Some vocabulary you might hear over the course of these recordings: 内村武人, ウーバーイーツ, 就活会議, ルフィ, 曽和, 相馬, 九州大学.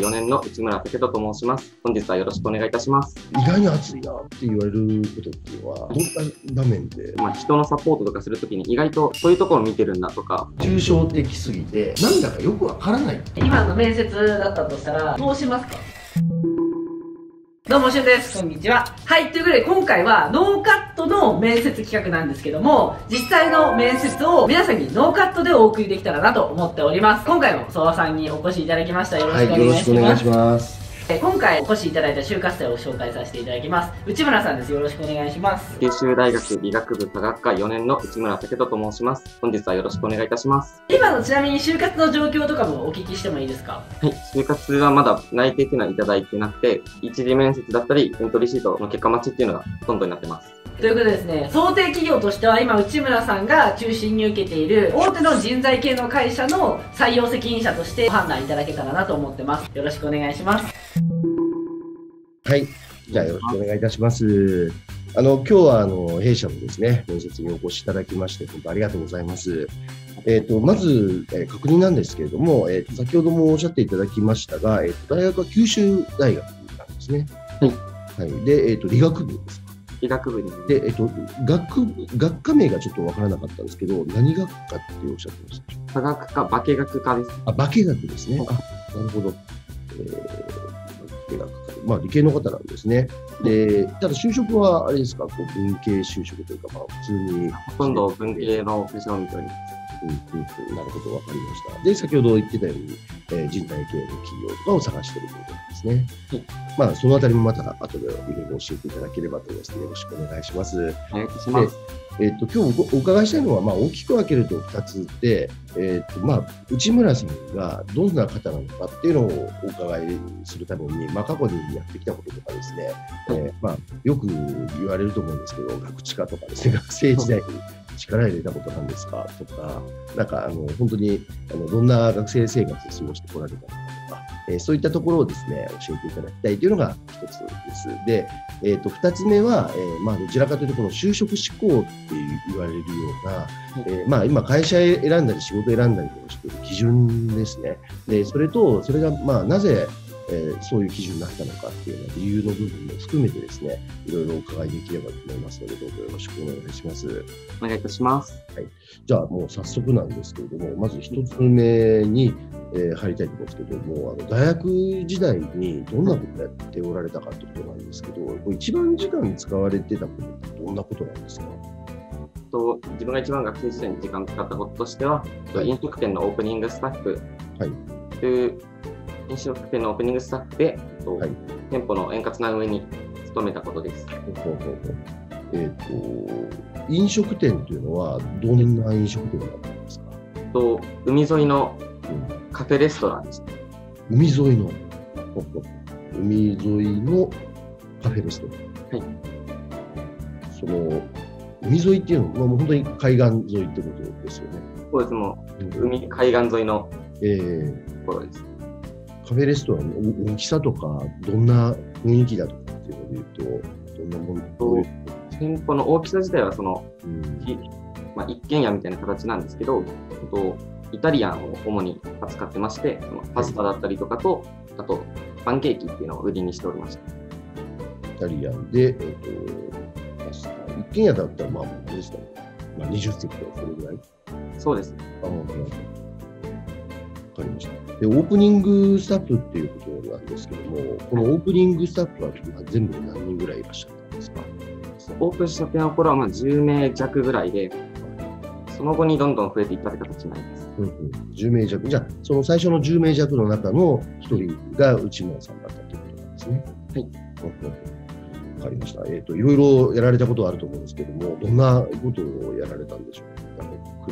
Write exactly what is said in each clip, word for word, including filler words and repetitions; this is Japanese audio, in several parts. よねんの内村武人と申します。本日はよろしくお願いいたします。意外に熱いなって言われることっていうのはどんな場面で、まあ、人のサポートとかするときに意外とそういうところを見てるんだとか、抽象的すぎてなんだかよくわからない。今の面接だったとしたらどうしますか？どうも、しゅんです。こんにちは。はい、ということで今回はノーカットの面接企画なんですけども、実際の面接を皆さんにノーカットでお送りできたらなと思っております。今回も相馬さんにお越しいただきました。よろしくお願いします。はい、よろしくお願いします。今回お越しいただいた就活生を紹介させていただきます。内村さんです。よろしくお願いします。九州大学理学部科学科よねんの内村武人と申します。本日はよろしくお願いいたします。今のちなみに就活の状況とかもお聞きしてもいいですか？はい、就活はまだ内定っていうのはいただいてなくて、一次面接だったりエントリーシートの結果待ちっていうのがほとんどになってます。ということでですね、想定企業としては今内村さんが中心に受けている大手の人材系の会社の採用責任者として判断いただけたらなと思ってます。よろしくお願いします。はい。じゃあよろしくお願いいたします。あの、今日はあの弊社のですね、面接にお越しいただきまして、本当ありがとうございます。えっと、まず、えー、確認なんですけれども、えー、先ほどもおっしゃっていただきましたが、えー、と大学は九州大学なんですね。はい。はい、で、えっと、理学部です。理学部に。で、えっと、学部、学科名がちょっとわからなかったんですけど、何学科っておっしゃってました？化学科、化学科です。あ、化学ですね。あ、なるほど。えーまあ理系の方なんですね。で、ただ就職はあれですか、こう文系就職というか、まあ普通にほとんど文系のオフィスを見ております。うんうん、なるほど、わかりました。で、先ほど言ってたように、えー、人材系の企業とかを探しているということなんですね。はい、まあそのあたりもまた後でいろいろ教えていただければと思いますので、よろしくお願いします。お願いします。えー、と今日お伺いしたいのは、まあ、大きく分けるとふたつで、えーとまあ、内村さんがどんな方なのかっていうのをお伺いするために、まあ、過去にやってきたこととかですね、えーまあ、よく言われると思うんですけど、学知化とかですね、学生時代に力入れたことなんですかとか、なんかあの本当にあのどんな学生生活を過ごしてこられたのかとか、えー、そういったところをですね、教えていただきたいというのがひとつです。で、えーとふたつめは、えーまあ、どちらかというとこの就職志向って言われるような、えーまあ、今会社選んだり仕事選んだりをしている基準ですね。で、それとそれがまあなぜ、えー、そういう基準になったのかっていうような理由の部分も含めてですね、いろいろお伺いできればと思いますので、どうぞよろしくお願いします。お願いいたします。はい、じゃあもう早速なんですけれども、まず一つ目に、えー、入りたいと思うんですけども、あの大学時代にどんなことをやっておられたかということなんですけど、一番時間に使われてたことってどんなことなんですか？と自分が一番学生時代に時間を使ったこととしては、はい、飲食店のオープニングスタッフという、はい、飲食店のオープニングスタッフで、はい、店舗の円滑な運営に努めたことです。そうそうそう。えーと、飲食店というのはどんな飲食店だったんですか？と海沿いのカフェレストランです。海沿いの海沿いのカフェレストラン。はい。その海沿いっていうのは、もう本当に海岸沿いってことですよね。そうです、もう海、海岸沿いのところです。えー、カフェレストランの大きさとか、どんな雰囲気だとかっていうのでいうと、どんなものと店舗の大きさ自体はその、うん、まあ、一軒家みたいな形なんですけど、イタリアンを主に扱ってまして、パスタだったりとかと、あとパンケーキっていうのを売りにしておりました。イタリアンで、えーと一軒家だったら、まあ、どうですかね。まあ、にじゅっせきとかそれぐらい。そうです。ああ、なるほど。わかりました。で、オープニングスタッフっていうことなんですけども、このオープニングスタッフは全部何人ぐらいいらっしゃったんですか？オープンしたての頃はまあじゅうめいじゃくぐらいで、その後にどんどん増えていったって形になります。うんうん、じゅうめいじゃく。じゃあ、その最初のじゅうめいじゃくの中のひとりが内村さんだったということなんですね。はい。うん、わかりました。えーと、いろいろやられたことはあると思うんですけども、どんなことをやられたんでしょうか？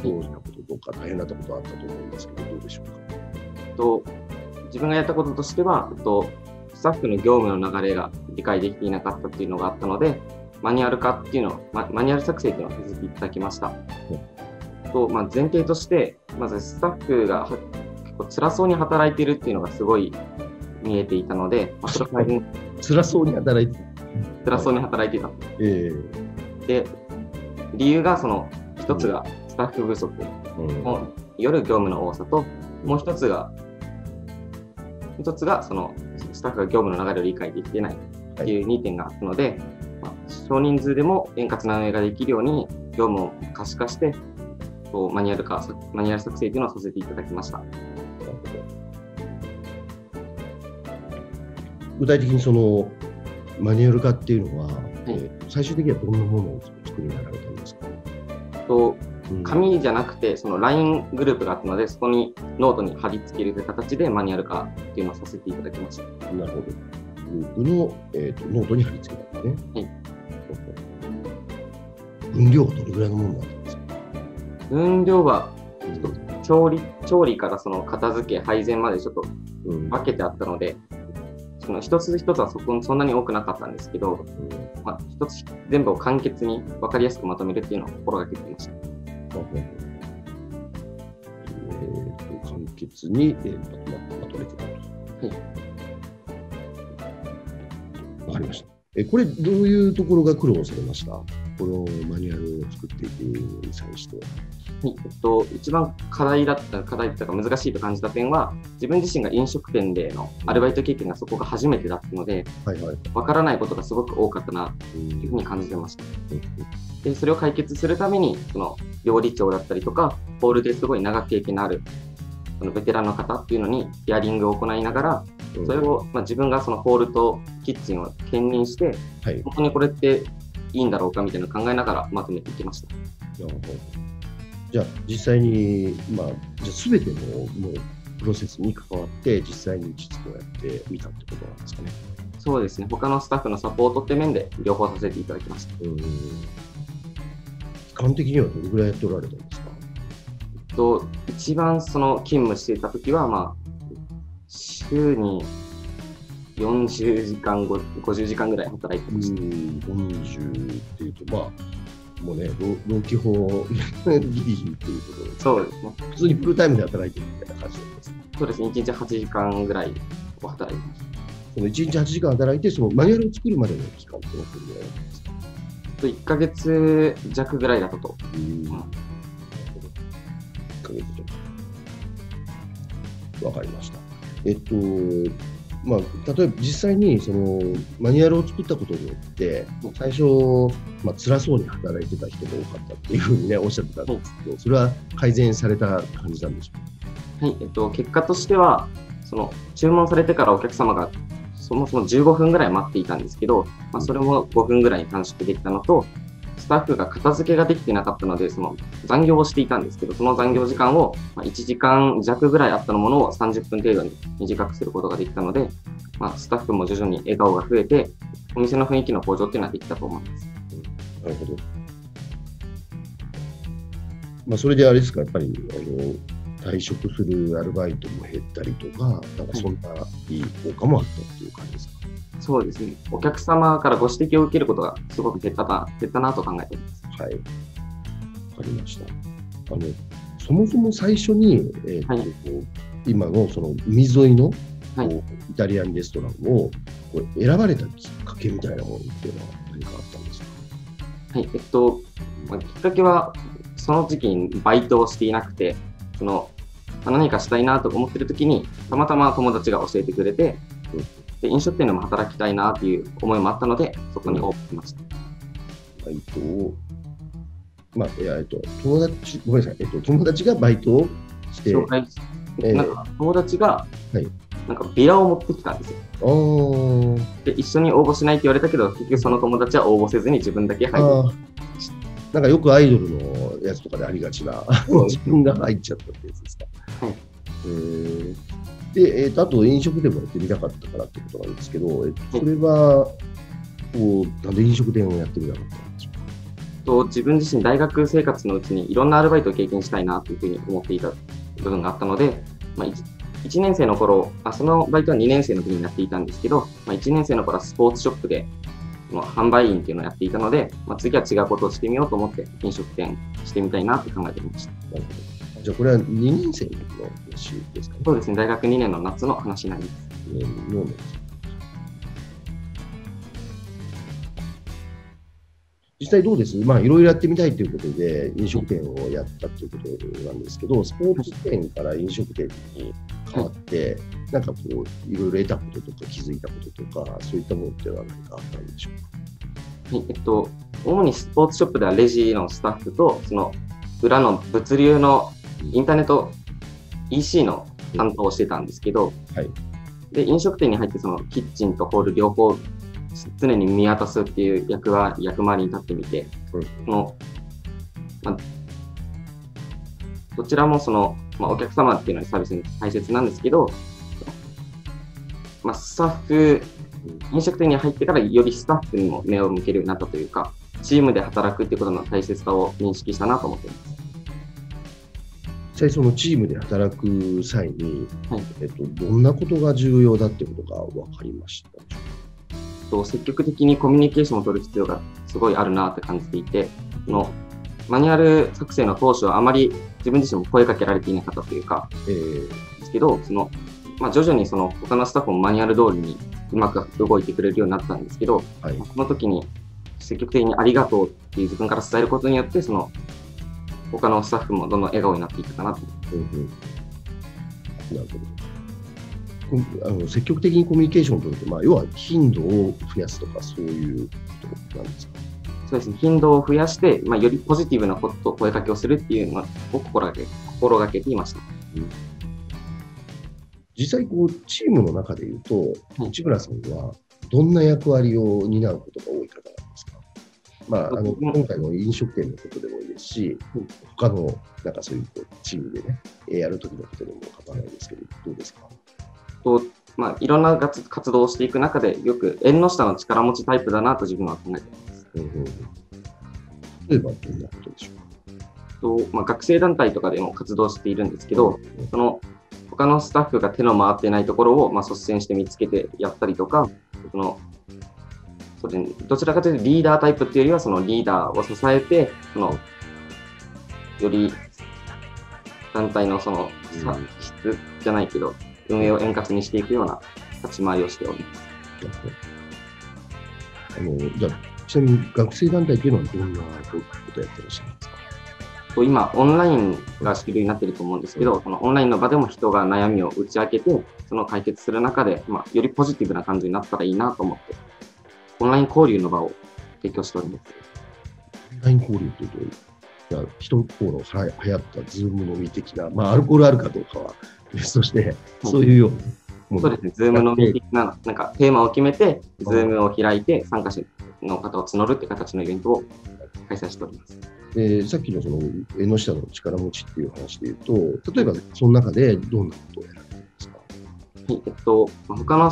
苦労したこととか大変だったことはあったと思うんですけど、どうでしょうか？と自分がやったこととしては、とスタッフの業務の流れが理解できていなかったっていうのがあったので、マニュアル化っていうのを、マ、マニュアル作成っていうのをさせていただきました。うん、とまあ、前提として、まずスタッフが結構辛そうに働いているっていうのがすごい見えていたので、まあ、それは辛そうに働いてる。辛そうに働いていた、えー、で、理由がその一つがスタッフ不足、うん、夜業務の多さと、もう一つが一つがそのスタッフが業務の流れを理解できていないというにてんがあるので、まあ、少人数でも円滑な運営ができるように業務を可視化してこうマニュアル化、マニュアル作成というのをさせていただきました。具体的にそのマニュアル化っていうのは、はい、最終的にはどんなものを作りながらやりますか？と紙じゃなくてその ライン グループがあったので、そこにノートに貼り付ける形でマニュアル化というのをさせていただきました。なるほど。グループの、えー、とノートに貼り付けたんですね。はい。分量はどれぐらいのものなんですか？分量はちょっと調理、調理からその片付け配膳までちょっと分けてあったので、その一つ一つは そ, こそんなに多くなかったんですけど、うん、まあ、一つ全部を簡潔に分かりやすくまとめるっていうのを心がけていました。うん、えー、と簡潔に、えー、ま, まとめていく。はい。わかりました。えこれどういうところが苦労されました？このマニュアルを作っていくに際して。はい、えっと、一番課題だった、課題というか難しいと感じた点は、自分自身が飲食店でのアルバイト経験がそこが初めてだったので、はいはい、分からないことがすごく多かったなというふうに感じてました。でそれを解決するために、その料理長だったりとか、ホールですごい長く経験のあるそのベテランの方っていうのにヒアリングを行いながら、それを、まあ、自分がそのホールとキッチンを兼任して、はい、本当にこれっていいんだろうかみたいなのを考えながらまとめていきました。なるほど。じゃあ実際に、まあ、じゃあ全てのもうプロセスに関わって実際に実をやってみたってことなんですかね。そうですね。他のスタッフのサポートって面で両方させていただきました。うん。期間的にはどれぐらいやっておられたんですか？えっと、一番その勤務していた時は、まあ、週によんじゅうじかん、ごじゅうじかんぐらい働いてました。うん、よんじゅうっていうと、まあもうね、労基法ギリギリということで、そうですね。普通にフルタイムで働いてるみたいな感じなんです。そうですね。いちにちはちじかんぐらいを働いてます。そのいちにちはちじかん働いて、そのマニュアルを作るまでの期間ってどのぐらいなんですか？いっかげつ弱ぐらいだったと。うん。いっかげつと。わかりました。えっと、まあ、例えば実際にそのマニュアルを作ったことによって最初、まあ辛そうに働いてた人が多かったっていうふうにねおっしゃってたんですけど、それは改善された感じなんでしょうか？はい、えっと、結果としてはその注文されてからお客様がそもそもじゅうごふんぐらい待っていたんですけど、まあ、それもごふんぐらいに短縮できたのと、スタッフが片付けができてなかったのでその残業をしていたんですけど、その残業時間をいちじかん弱ぐらいあったものをさんじゅっぷん程度に短くすることができたので、まあ、スタッフも徐々に笑顔が増えてお店の雰囲気の向上というのはできたと思います。うん、なるほど。まあ、それであれですか、やっぱりあの退職するアルバイトも減ったりとか、なんかそんないい効果もあったっていう感じですか？そうですね。お客様からご指摘を受けることがすごく減ったな、減ったなと考えています。はい。わかりました。あのそもそも最初に、えーとはい、今のその海沿いの、はい、イタリアンレストランをこう選ばれたきっかけみたいなものっていうのは何かあったんですか？はい。えっと、まあ、きっかけはその時期にバイトをしていなくて、その何かしたいなと思っている時にたまたま友達が教えてくれて。うん、で飲食店でも働きたいなという思いもあったので、そこに応募しました。バイトを、まあ、えー、えっと、友達、ごめんなさい、えっと、友達がバイトをして、紹介して、えー、なんか友達が、はい、なんかビラを持ってきたんですよ。で、一緒に応募しないって言われたけど、結局その友達は応募せずに自分だけ入って、なんかよくアイドルのやつとかでありがちな、自分が入っちゃったってやつですか。はい。えーでえー、とあと飲食店もやってみたかったからってことなんですけど、えっと、それはこうなんで飲食店をやってみたかったんでしょうか？自分自身大学生活のうちにいろんなアルバイトを経験したいなというふうに思っていた部分があったので、まあ、いちねんせいの頃、あそのバイトはにねんせいの時にやっていたんですけど、まあ、いちねんせいの頃はスポーツショップで販売員っていうのをやっていたので、まあ、次は違うことをしてみようと思って飲食店してみたいなと考えてみました。なるほど。じゃあこれはにねんせいの話ですかね。そうですね、大学にねんの夏の話になります。にねんの夏。実際どうです？まあいろいろやってみたいということで飲食店をやったということなんですけど、スポーツ店から飲食店に変わって、はい、なんかこういろいろ得たこととか気づいたこととか、そういったものっては何かあったんでしょうか？はい、えっと主にスポーツショップではレジのスタッフとその裏の物流のインターネット イーシー の担当をしてたんですけど、はい、で飲食店に入ってそのキッチンとホール両方常に見渡すっていう役は役回りに立ってみて、うん、そのま、どちらもその、ま、お客様っていうのはサービスに大切なんですけど、ま、スタッフ飲食店に入ってからよりスタッフにも目を向けるようになったというか、チームで働くっていうことの大切さを認識したなと思っています。実際そのチームで働く際に、はい、えっと、どんなことが重要だっていうことが分かりましたでしょうか？積極的にコミュニケーションを取る必要がすごいあるなって感じていて、のマニュアル作成の当初はあまり自分自身も声かけられていなかったというか、えー、ですけど、その、まあ、徐々にその他のスタッフもマニュアル通りにうまく動いてくれるようになったんですけど、はい、その時に積極的にありがとうっていう自分から伝えることによって、その他のスタッフもどんどん笑顔になっていったかなと。うんうん、なるほど。あの積極的にコミュニケーションを取るって、まあ、要は頻度を増やすとかそういうことなんですか？そうですね、頻度を増やして、まあ、よりポジティブなことを声かけをするっていうのを心がけ、心がけていました。うん、実際こうチームの中でいうと、内村さんはどんな役割を担うことが多い方なんですか？まあ、あの今回の飲食店のことでもいいですし、うん、他のなんかそういうチームでねやるときのことでも構わないですけど、どうですか？とまあ、いろんな活動をしていく中でよく縁の下の力持ちタイプだなと自分は考えています。例えばどんなことでしょうか？と、まあ、学生団体とかでも活動しているんですけど、その他のスタッフが手の回っていないところを、まあ、率先して見つけてやったりとか、そのそれどちらかというとリーダータイプというよりはそのリーダーを支えて、そのより団体のその質じゃないけど、運営を円滑にしていくような立ち回りをしております。あのじゃあちなみに学生団体というのはどんなことをやってらっしゃるんですか？今オンラインが主流になっていると思うんですけど、このオンラインの場でも人が悩みを打ち明けてその解決する中で、まあ、よりポジティブな感じになったらいいなと思ってオンライン交流の場を提供しております。オンライン交流というと一頃流行ったズーム飲み的な、まあ、アルコールあるかどうかはそしてそういうような、そうですね、ズームのミーティングな、なんかテーマを決めて、ズームを開いて、参加者の方を募るという形のイベントを開催しております。えー、さっきのその縁の下の力持ちっていう話でいうと、例えばその中でどんなことをやられていますか？はい、えっと、他の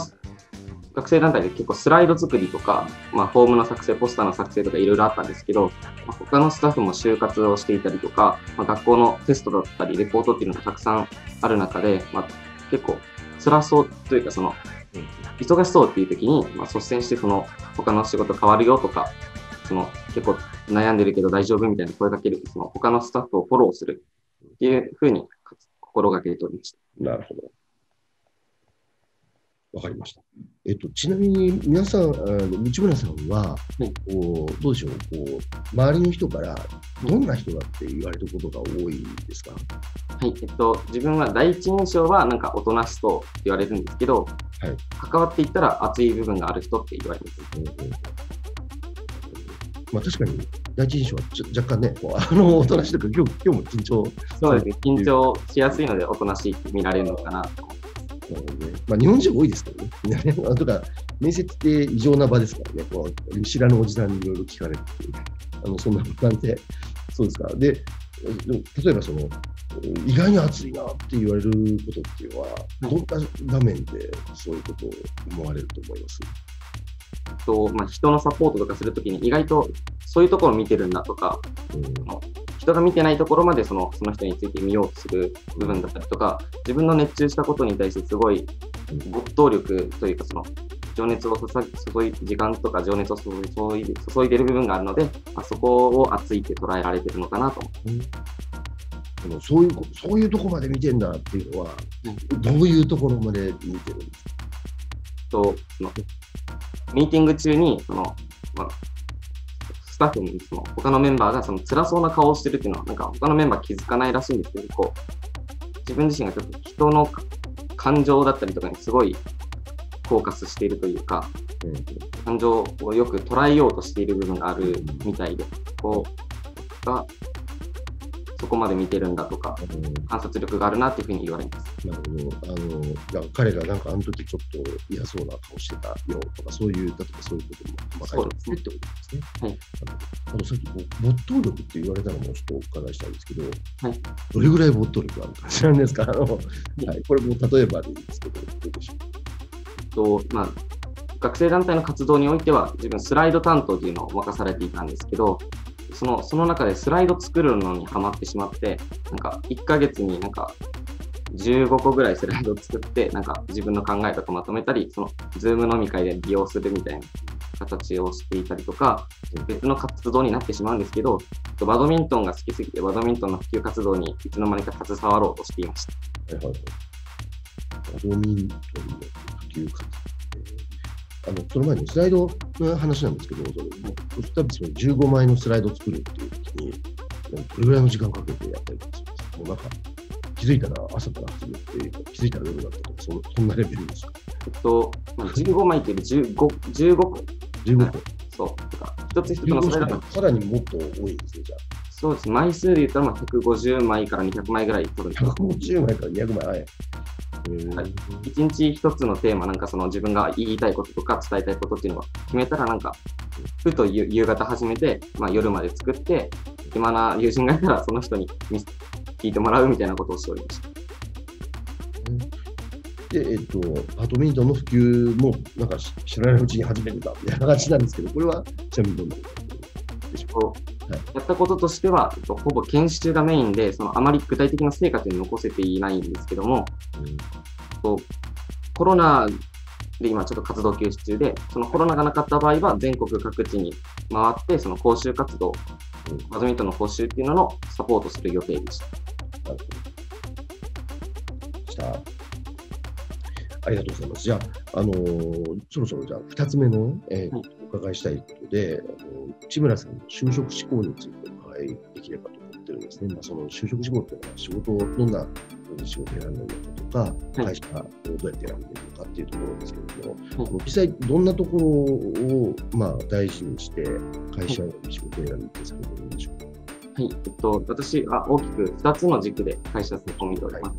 学生団体で結構スライド作りとか、まあ、フォームの作成、ポスターの作成とかいろいろあったんですけど、他のスタッフも就活をしていたりとか、まあ、学校のテストだったりレポートっていうのがたくさんある中で、まあ、結構辛そうというかその忙しそうっていう時に、まあ、率先してその他の仕事変わるよとか、その結構悩んでるけど大丈夫みたいな声かける、その他のスタッフをフォローするっていうふうに心がけておりました。なるほど。わかりました。えっと、ちなみに皆さん、内村さんは、はい、こうどうでしょう、こう周りの人からどんな人だって言われることが多いですか？はい、えっと、自分は第一印象はなんかおとなしそうって言われるんですけど、はい、関わっていったら熱い部分がある人って言われます。うんうん、まあ、確かに第一印象は若干ね、あのおとなしいというか、今日、今日も緊張、そうですね、緊張しやすいのでおとなしいって見られるのかなと。まあ、日本人多いですけどね。とか面接って異常な場ですからね、こう見知らぬおじさんにいろいろ聞かれるっていう、あのそんな感じで、そうですか。で、例えばその意外に熱いなって言われることっていうのは、どんな場面でそういうことを思われると思います？とまあ、人のサポートとかするときに、意外とそういうところを見てるんだとか、うん、人が見てないところまでその、その人について見ようとする部分だったりとか、自分の熱中したことに対してすごい没頭力というか、その情熱を注い時間とか情熱を注いで、注いでる部分があるので、あそこを熱いって捉えられてるのかなと思って。うん、でもそういうそういうところまで見てるんだっていうのは、うん、どういうところまで見てるんですか？とミーティング中にその、まあ、スタッフにいつも他のメンバーがその辛そうな顔をしてるっていうのは、なんか他のメンバー気づかないらしいんですけど、こう自分自身がちょっと人の感情だったりとかにすごいフォーカスしているというか、うん、感情をよく捉えようとしている部分があるみたいで、こうがそこまで見てるんだとか、うん、観察力があるなっていうふうに言われます。なるほど。あのだから彼がなんかあの時ちょっと嫌そうな顔してたよとか、そういうだとかそういうことも細かいですねってことですね。はい、あのさっき没頭力って言われたのもちょっとお伺いしたんですけど、はい、どれぐらい没頭力があるか知らないですか？あの、はい、これも例えばでいいんですけど、どうでしょう？と、まあ、学生団体の活動においては自分スライド担当というのを任されていたんですけど、その、その中でスライド作るのにハマってしまって、なんかいっかげつになんかじゅうごこぐらいスライドを作って、なんか自分の考え方まとめたり、その Zoom 飲み会で利用するみたいな形をしていたりとか、別の活動になってしまうんですけど、バドミントンが好きすぎて、バドミントンの普及活動にいつの間にか携わろうとしていました。はいはい、バドミントンの普及活動。あのその前にスライドの話なんですけど、その多分そのじゅうごまいのスライドを作るっていう時にどれぐらいの時間かけてやったりとかするんですか？もうなんか気づいたら朝から始めて気づいたら夜だったとか、 そ, そんなレベルですか？えっと、じゅうごまいっていうとじゅうごこじゅうごこ、そうとか一つ一つのスライドがさらにもっと多いですね。じゃあそうです。枚数で言ったらまあひゃくごじゅうまいからにひゃくまいぐらい取るんです。ひゃくごじゅうまいからにひゃくまい、はい。はい、いちにちひとつのテーマ、なんかその自分が言いたいこととか伝えたいことっていうのを決めたら、なんかふと夕方始めて、まあ、夜まで作って、暇な友人がいたらその人に聞いてもらうみたいなことをしておりました。で、えっと、バドミントンの普及もなんか知らないうちに始めてたみたいな感じなんですけど、これはちなみにどんなことでしょうか？はい、やったこととしては、ほぼ研修がメインで、そのあまり具体的な成果というのを残せていないんですけども、うん、とコロナで今ちょっと活動休止中で、そのコロナがなかった場合は全国各地に回って、その講習活動、うん、バドミントンの講習っていうののサポートする予定でした。ありがとうございます。じゃあ、あのー、そろそろじゃあふたつめの、えー、お伺いしたいことで、あのー、内村さんの就職志向についてお伺いできればと思ってるんですね。まあ、その就職志向っていうのは仕事をどんな仕事を選んでいるのかとか、会社をどうやって選んでいるのかっていうところですけれども、はい、実際どんなところを、まあ、大事にして会社の仕事を選んでいるのでしょうか？はい、えっと、私は大きくふたつの軸で会社を見込んでおります。はい、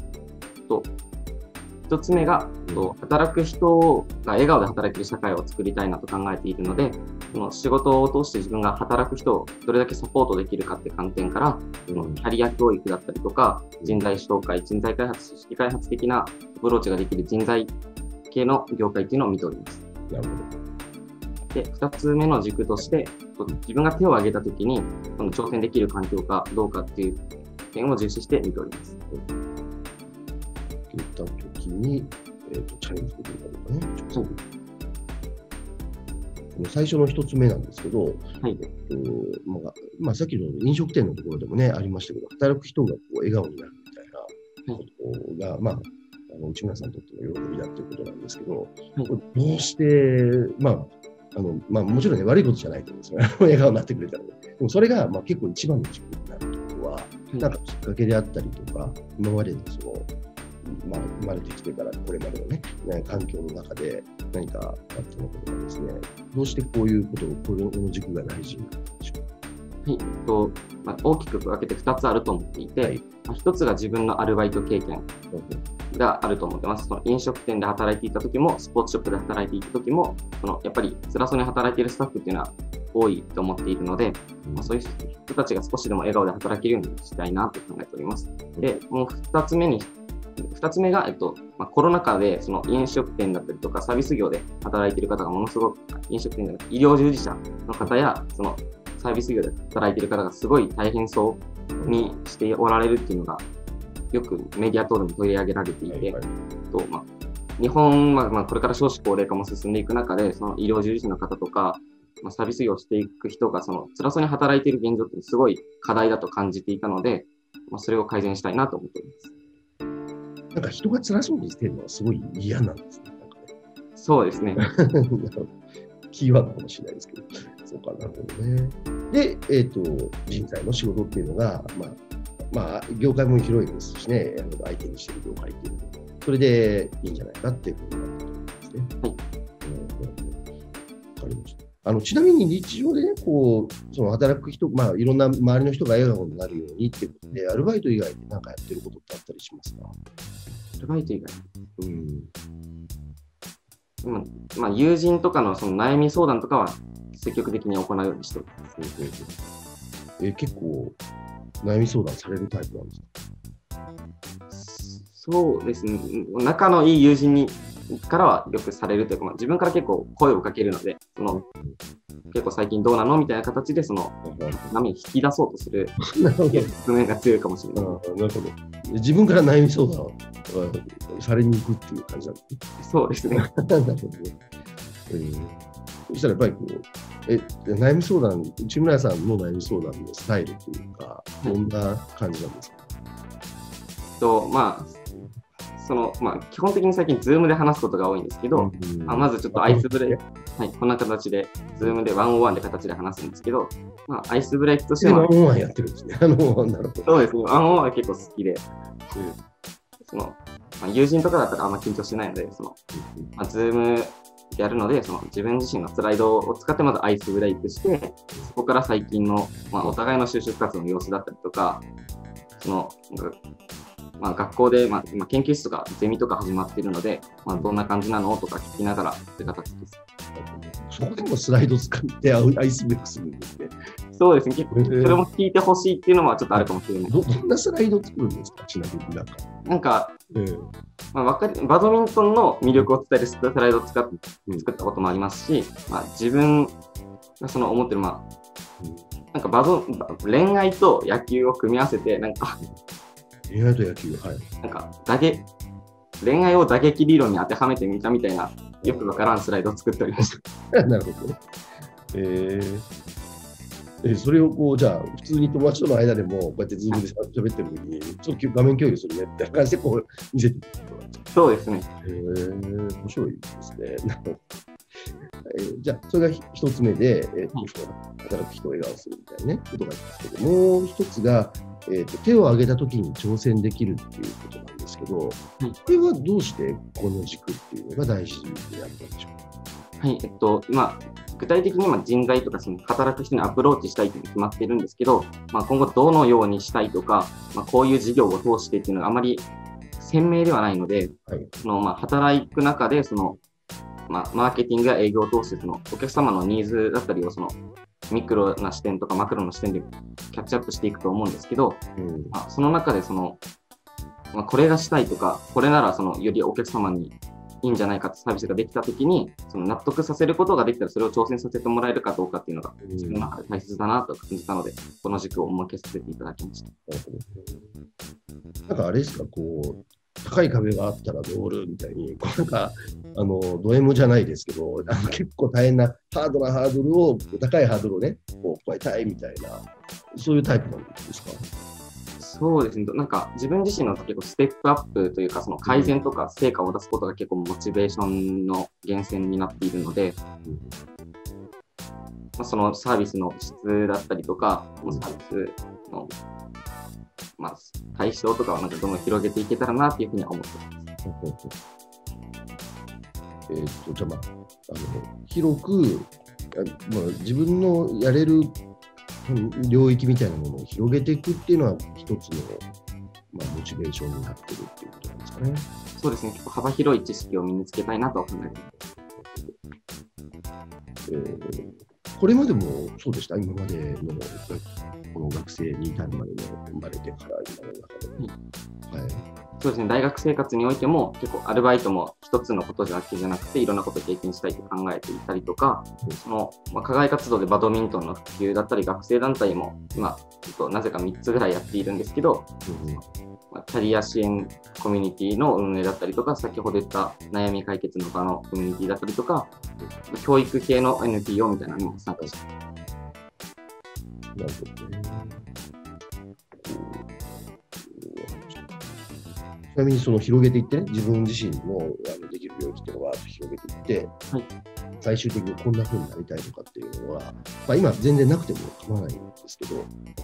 ひとつめが、働く人が笑顔で働ける社会を作りたいなと考えているので、その仕事を通して自分が働く人をどれだけサポートできるかって観点から、キャリア教育だったりとか、人材紹介、人材開発、組織開発的なアプローチができる人材系の業界っていうのを見ております。なるほど。で、ふたつめの軸として、自分が手を挙げたときに、その挑戦できる環境かどうかっていう点を重視して見ております。言った時に、えー、とチャレンジできるかどうかね。ちょっと最初のひとつめなんですけど、はい、えっとまあまあ、さっきの飲食店のところでもねありましたけど、働く人がこう笑顔になるみたいなことが、はい、まあ、あの内村さんにとっての喜びだということなんですけど、はい、これどうして、まああのまあ、もちろん、ね、悪いことじゃないと思うんですよね笑顔になってくれたら、ね、でもそれが、まあ、結構一番の仕事になるということは、はい、なんかきっかけであったりとか、今までのそのまあ、生まれてきてからこれまでのね環境の中で何かあったのことがですね、どうしてこういうことをこの軸が大事になるんでしょうか？はい、とまあ、大きく分けてふたつあると思っていて、はい、まあ、ひとつが自分のアルバイト経験があると思ってます。その飲食店で働いていた時もスポーツショップで働いていた時も、そのやっぱり辛そうに働いているスタッフっていうのは多いと思っているので、まあ、そういう人たちが少しでも笑顔で働けるようにしたいなと考えております。で、もうふたつめにふたつめが、えっとまあ、コロナ禍でその飲食店だったりとかサービス業で働いている方がものすごく、飲食店じゃなくて医療従事者の方やそのサービス業で働いている方がすごい大変そうにしておられるっていうのがよくメディア等でも取り上げられていて、はいはい、とまあ、日本はまあこれから少子高齢化も進んでいく中で、その医療従事者の方とか、まあ、サービス業をしていく人がその辛そうに働いている現状ってすごい課題だと感じていたので、まあ、それを改善したいなと思っています。なんか人が辛そうにしてるのはすごい嫌なんですね。なんかね、そうですね。キーワードかもしれないですけど、そうかなるほどね。で、えーと、人材の仕事っていうのが、まあまあ、業界も広いですしね、相手にしてる業界っていうのも、それでいいんじゃないかっていうことになってくるんですね。はい、わかりました。あのちなみに日常でね、こうその働く人、まあ、いろんな周りの人が笑顔になるようにっていうことで、アルバイト以外で何かやってることってあったりしますか？アルバイト以外、うん、まあ、友人とか の, その悩み相談とかは積極的に行うようにしてるんですね。えー、結構悩み相談されるタイプなんですか？そうですね、仲のいい友人にからはよくされるというか、まあ、自分から結構声をかけるので、その結構最近どうなのみたいな形でその波引き出そうとする側面が強いかもしれない。なるほど。自分から悩み相談をされに行くっていう感じなんですね。そうですね。なるほどね。えー、そしたらやっぱりこうえ悩み相談、内村さんの悩み相談のスタイルというか、どんな感じなんですか？とまあそのまあ、基本的に最近、Zoom で話すことが多いんですけど、うん、まあ、まずちょっとアイスブレイク、はい、こんな形で、Zoom でワンオンワンで形で話すんですけど、まあ、アイスブレイクとしては。ワンオンワンやってるんですね。あのなるほど。そうですね、ワンオンワンは結構好きで、うん、そのまあ、友人とかだったらあんま緊張してないので、そのまあ、Zoom やるので、その自分自身のスライドを使って、まずアイスブレイクして、そこから最近の、まあ、お互いの就職活動の様子だったりとか、そのまあ、学校で、まあ、今研究室とかゼミとか始まっているので、まあ、どんな感じなのとか聞きながらって形です。そこでもスライド使ってアイスブレイクするんですね。そうですね、結構それも聞いてほしいっていうのはちょっとあるかもしれない。どんなスライド作るんですか？ちなみになんかなんか、えーまあ、わかりバドミントンの魅力を伝えるスライドを使っ作ったこともありますし、うん、まあ、自分がその思ってる、まあ、なんかバド恋愛と野球を組み合わせてなんか恋愛と野球、はい、なんか打撃恋愛を打撃理論に当てはめてみたみたいな、よくわからんスライドを作っておりました。なるほど。えーえー、それをこうじゃあ普通に友達との間でもこうやってズームで喋ってるのに、ちょっと画面共有するねって感じでこう見せてくる。そうですね。えー、面白いですね。えー、じゃあそれが一つ目で、えーはい、働く人を笑顔するみたいな、ね、ことがありますけど、もう一つが、えーと、手を挙げたときに挑戦できるっていうことなんですけど、はい、これはどうしてこの軸っていうのが大事になったんでしょうか？はい、えっと、今具体的に今人材とかその働く人にアプローチしたいというのが決まってるんですけど、まあ、今後どのようにしたいとか、まあ、こういう事業を通してっていうのがあまり鮮明ではないので、はい、そのまあ働く中でその、まあ、マーケティングや営業を通してそのお客様のニーズだったりをそのミクロな視点とかマクロの視点でキャッチアップしていくと思うんですけど、うん、まあ、その中でその、まあ、これがしたいとか、これならそのよりお客様にいいんじゃないかってサービスができたときに、その納得させることができたらそれを挑戦させてもらえるかどうかっていうのが自分の中で大切だなと感じたので、この軸を設けさせていただきました。なんかあれですか、こう高い壁があったらどうるみたいに、なんかあのド M じゃないですけど、あの結構大変なハードなハードルを、高いハードルをね、こう超えたいみたいな、そういうタイプなんですか？そうですね、なんか自分自身の結構ステップアップというか、その改善とか成果を出すことが結構モチベーションの源泉になっているので、うん、まあ、そのサービスの質だったりとか、サービスの、まあ、対象とかはなんかどんどん広げていけたらなというふうには思ってます。えー、っとじゃあ、まあ、あの広く、まあ、自分のやれる領域みたいなものを広げていくっていうのは一つの、まあ、モチベーションになってるっていうことなんですかね。そうですね、結構幅広い知識を身につけたいなとは考えています。えー、これまでもそうでした？今までのこの学生に至るまでの生まれてから今の中で、はい、そうですね、大学生活においても結構アルバイトも一つのことだけじゃなくていろんなことを経験したいと考えていたりとか、うん、そのまあ、課外活動でバドミントンの普及だったり学生団体も今ちょっとなぜかみっつぐらいやっているんですけど、うん、まあ、キャリア支援コミュニティの運営だったりとか、先ほど言った悩み解決の場のコミュニティだったりとか、うん、教育系の エヌピーオー みたいなのも参加しています。なるほどね。ちなみにその広げていってね、自分自身のできる領域とかは広げていって、はい、最終的にこんな風になりたいとかっていうのは、まあ、今全然なくても構わないんですけど、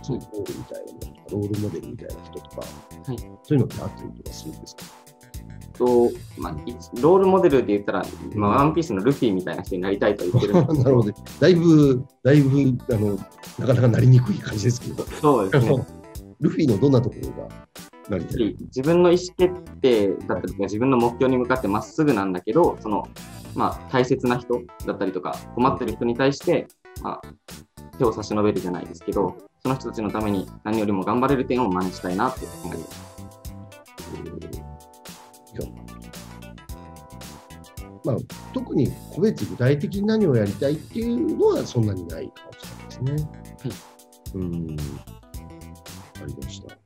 そういうゴールみたいなのとかロールモデルみたいな人とか、はい、そういうのってあったりとかするんですか？とまあ、ロールモデルで言ったら、まあ、ワンピースのルフィみたいな人になりたいと言ってるんですけど、なるほど、だいぶ、だいぶあの、なかなかなりにくい感じですけど、そうですね、ルフィのどんなところがなりたい？自分の意思決定だったりとか、自分の目標に向かってまっすぐなんだけど、そのまあ、大切な人だったりとか、困ってる人に対して、まあ、手を差し伸べるじゃないですけど、その人たちのために何よりも頑張れる点を真似したいなって考えてます。まあ、特に個別具体的に何をやりたいっていうのはそんなにないかもしれないですね。はい、うん、ありました。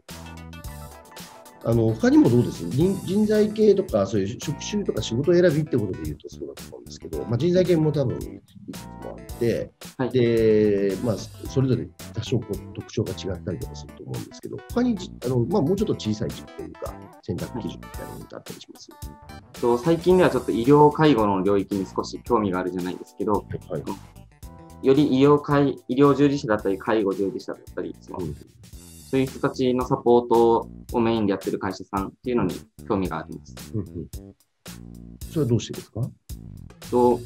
あの他にもどうです？人、人材系とかそういう職種とか仕事選びってことで言うとそうだと思うんですけど、まあ、人材系も多分いくつもあって、はい、でまあ、それぞれ多少こう特徴が違ったりとかすると思うんですけど、他にあの、まあ、もうちょっと小さい軸というか選択基準みたいなのってあったりします？はい、と最近ではちょっと医療介護の領域に少し興味があるじゃないですけど、はいはい、より医療介、医療従事者だったり介護従事者だったりします。うん、そういう人たちのサポートをメインでやってる会社さんっていうのに興味があります。うんうん、それはどうしてですか？と、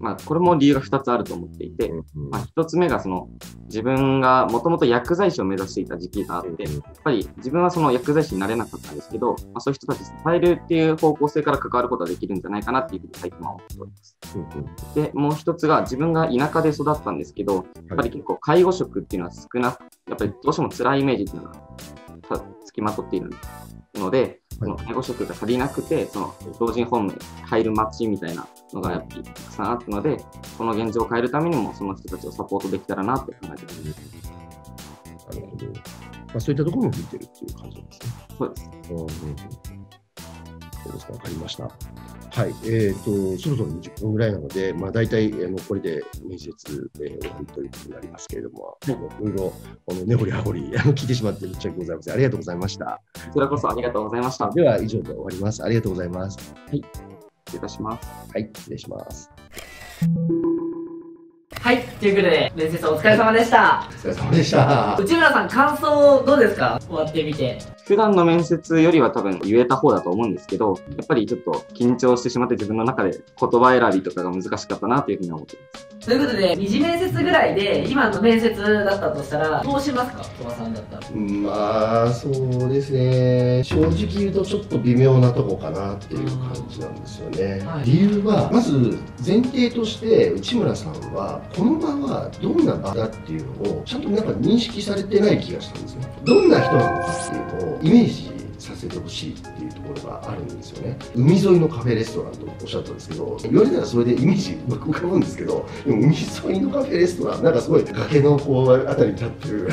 まあ、これも理由がふたつあると思っていて、うんうん、まあ、ひとつめがその自分がもともと薬剤師を目指していた時期があって、やっぱり自分はその薬剤師になれなかったんですけど、まあ、そういう人たちを支えるっていう方向性から関わることができるんじゃないかなっていうふうに最近は思っております。うんうん、でもうひとつが自分が田舎で育ったんですけど、やっぱり結構介護職っていうのは少なく、やっぱりどうしても辛いイメージっていうのがつきまとっているので、その介護職が足りなくて、その老人ホームに入る街みたいなのがやっぱりたくさんあったので、この現状を変えるためにもその人たちをサポートできたらなって考えてます。なるほど、まあ、そういったところも見てるっていう感じですね。そうです。うん、そうですか、分かりました。はい、えーと、そろそろにじゅっぷんぐらいなので、まあ、大体あのこれで面接で終わりということになりますけれども、いろいろ根掘り葉掘り聞いてしまって申し訳ございません。ありがとうございました。こちらこそありがとうございました。では以上で終わります。ありがとうございます。はい、失礼いたします。はい、失礼します。はい、ということで面接お疲れ様でした。お疲れ様でした。内村さん、感想どうですか？終わってみて。普段の面接よりは多分言えた方だと思うんですけど、やっぱりちょっと緊張してしまって自分の中で言葉選びとかが難しかったなというふうに思っています。ということで、二次面接ぐらいで今の面接だったとしたらどうしますか、鳥羽さんだったら。まあ、そうですね。正直言うとちょっと微妙なとこかなっていう感じなんですよね。はい、理由は、まず前提として内村さんはこの場はどんな場だっていうのをちゃんとなんか認識されてない気がしたんですよ。どんな人なのかっていうのをイメージさせてほしいっていうところがあるんですよね。海沿いのカフェレストランとおっしゃったんですけど、言われたらそれでイメージ浮かぶんですけど、でも海沿いのカフェレストラン、なんかすごい崖のこうあたりに立ってる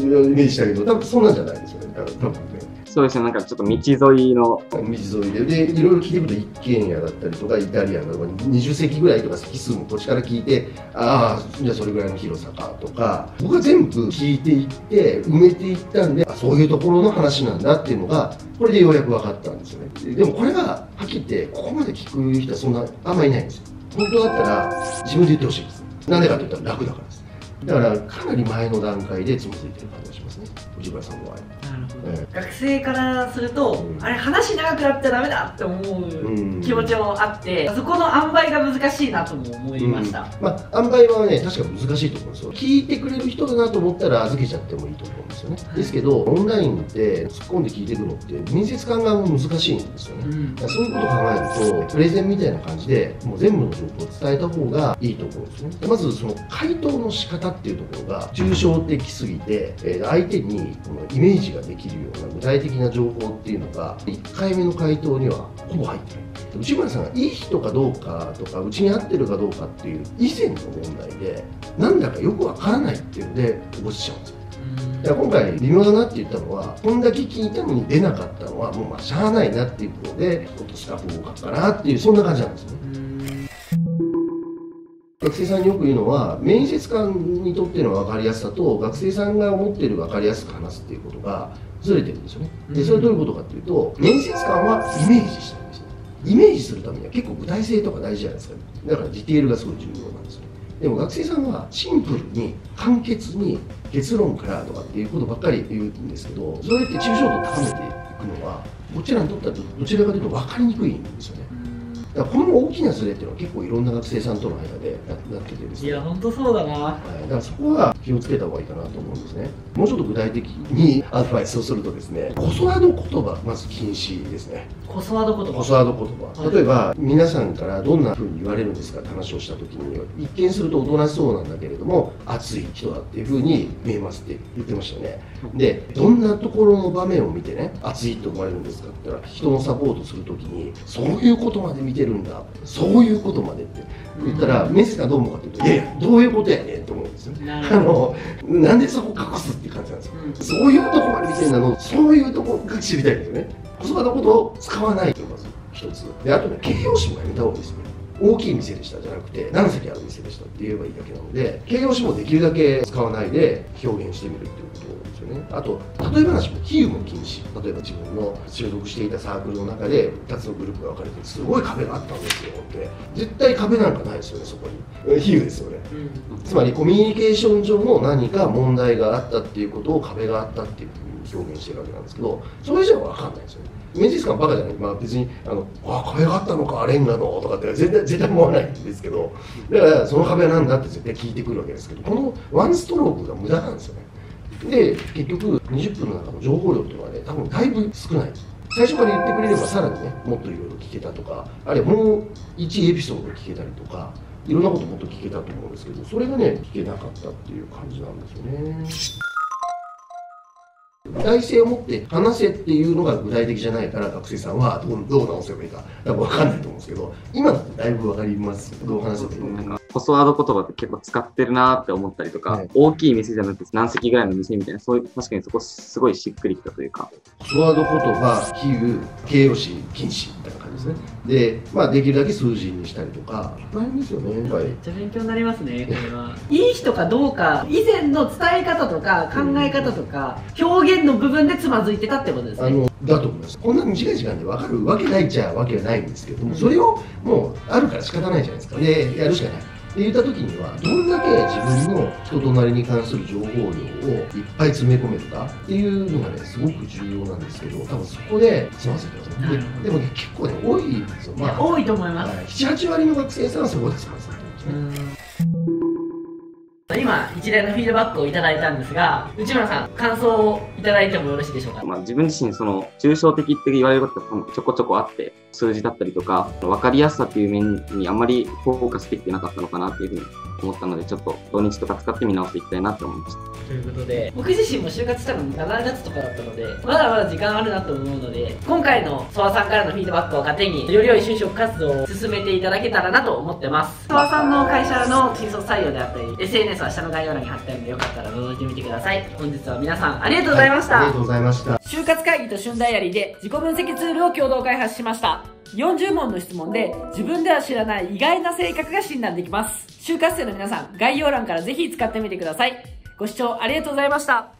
イメージしたけど、多分そんなんじゃないんですよね。多分ね。そうですね、なんかちょっと道沿いの道沿いで、でいろいろ聞いてみると一軒家だったりとかイタリアンとかにじゅっ席ぐらいとか席数もこっちから聞いて、ああ、じゃあそれぐらいの広さかとか、僕は全部聞いていって埋めていったんで、あ、そういうところの話なんだっていうのがこれでようやく分かったんですよね。でもこれがはっきり言ってここまで聞く人はそんなあんまりいないんですよ。本当だったら自分で言ってほしいです。なんでかといったら楽だからです。だからかなり前の段階でつまずいてる感じがしますね、藤原さんの場合。学生からすると、うん、あれ話長くなっちゃダメだって思う気持ちもあって、うん、そこの塩梅が難しいなとも思いました。うん、まあ、塩梅はね、確か難しいと思うんですよ。聞いてくれる人だなと思ったら預けちゃってもいいと思うんですよね。はい、ですけどオンラインで突っ込んで聞いていくのって面接官側も難しいんですよね。うん、だからそういうことを考えるとプレゼンみたいな感じでもう全部の情報を伝えた方がいいと思うんですね。まずその回答の仕方っていうところが抽象的すぎて、えー、相手にこのイメージができるような具体的な情報っていうのがいっかいめの回答にはほぼ入ってない。内村さんがいい人かどうかとかうちに合ってるかどうかっていう以前の問題でなんだかよくわからないっていうので落ちちゃうんですよ。だから今回微妙だなって言ったのはこんだけ聞いたのに出なかったのはもうまあしゃあないなっていうことでちょっとスタッフ合格かなっていうそんな感じなんですよね。学生さんによく言うのは面接官にとっての分かりやすさと学生さんが思っている分かりやすく話すっていうことがずれてるんですよね。でそれはどういうことかっていうと面接官はイメージしてるんですよ。イメージするためには結構具体性とか大事じゃないですか、ね、だからディテールがすごい重要なんですよ。でも学生さんはシンプルに簡潔に結論からとかっていうことばっかり言うんですけど、そうやって抽象度を高めていくのはこちらにとってはどちらかというと分かりにくいんですよね。だからこの大きなズレっていうのは結構いろんな学生さんとの間でなっててですね、いや本当そうだな、はい、だからそこは気をつけた方がいいかなと思うんですね。もうちょっと具体的にアドバイスをするとですね、コスワード言葉まず禁止ですね。コスワード言葉、コスワード言葉、例えば皆さんからどんなふうに言われるんですかって話をした時に、一見するとおとなしそうなんだけれども熱い人だっていうふうに見えますって言ってましたよね。でどんなところの場面を見てね熱いと思われるんですかって言ったら、人のサポートする時にそういうことまで見てるんだ、そういうことまでって言ったら、メスがどう思うかって言うと、いやいやどういうことやねんと思うんですよ。あのなんでそこ隠すっていう感じなんですよ、うん、そういうとこまで見てるんだの、そういうとこが知りたいんですよね。コスワードのことを使わないというのが一つで、あとね形容詞もやめた方がいいですね。大きい店でしたじゃなくて何席ある店でしたって言えばいいだけなので、形容詞もできるだけ使わないで表現してみるっていうことですよね。あと例え話も比喩も禁止。例えば自分の所属していたサークルの中でふたつのグループが分かれてすごい壁があったんですよって、絶対壁なんかないですよね、そこに。比喩ですよね、うん、つまりコミュニケーション上の何か問題があったっていうことを壁があったっていうふうに表現してるわけなんですけど、それ以上は分かんないですよね。メジスカンバカじゃない、まあ、別に「あのあ壁があったのかレンガの」とかって絶対絶対思わないんですけど、だからその壁は何だって絶対聞いてくるわけですけど、このワンストロークが無駄なんですよね。で結局にじゅっぷんの中の情報量っていうのはね、多分だいぶ少ない。最初から言ってくれればさらにねもっといろいろ聞けたとか、あるいはもういちエピソード聞けたりとか、いろんなこともっと聞けたと思うんですけど、それがね聞けなかったっていう感じなんですよね。具体性を持って話せっていうのが具体的じゃないから、学生さんはどう、どう直せばいいか多分分かんないと思うんですけど、今だってだいぶ分かります。どう話せばいいのか。コスワード言葉って結構使ってるなーって思ったりとか、はい、大きい店じゃなくて何席ぐらいの店みたいな、そういう確かにそこすごいしっくりきたというか。コスワード言葉、比喩、形容詞禁止みたいな感じですね。で、まあ、できるだけ数字にしたりとか、大変ですよね。めっちゃ勉強になりますね、これは。いい人かどうか、以前の伝え方とか考え方とか、表現の部分でつまずいてたってことですね。あのだと思います。こんな短い時間で分かるわけないっちゃわけはないんですけども、うん、それをもうあるから仕方ないじゃないですか。で、やるしかない。って言った時には、どんだけ自分の人となりに関する情報量をいっぱい詰め込めるかっていうのがねすごく重要なんですけど、多分そこで済ませてますね。で, でもね結構ね多いんですよ。まあ多いと思います。ななはちわりの学生さんはそこで済ませてますね。今一連のフィードバックをいただいたんですが、内村さん感想をいただいてもよろしいでしょうか。まあ自分自身その抽象的って言われることがちょこちょこあって、数字だったりとか分かりやすさっていう面にあんまりフォーカスできてなかったのかなっていうふうに思ったので、ちょっと土日とか使って見直していきたいなと思いました。ということで、僕自身も就活したのしちがつとかだったので、まだまだ時間あるなと思うので、今回のソワさんからのフィードバックを糧により良い就職活動を進めていただけたらなと思ってます。ソワさんの会社の新卒採用であったり エスエヌエス は下の概要欄に貼ってあるので、よかったら覗いてみてください。本日は皆さんありがとうございました、はい、ありがとうございました。就活会議と旬ダイアリーで自己分析ツールを共同開発しました。よんじゅうもんの質問で自分では知らない意外な性格が診断できます。就活生の皆さん、概要欄からぜひ使ってみてください。ご視聴ありがとうございました。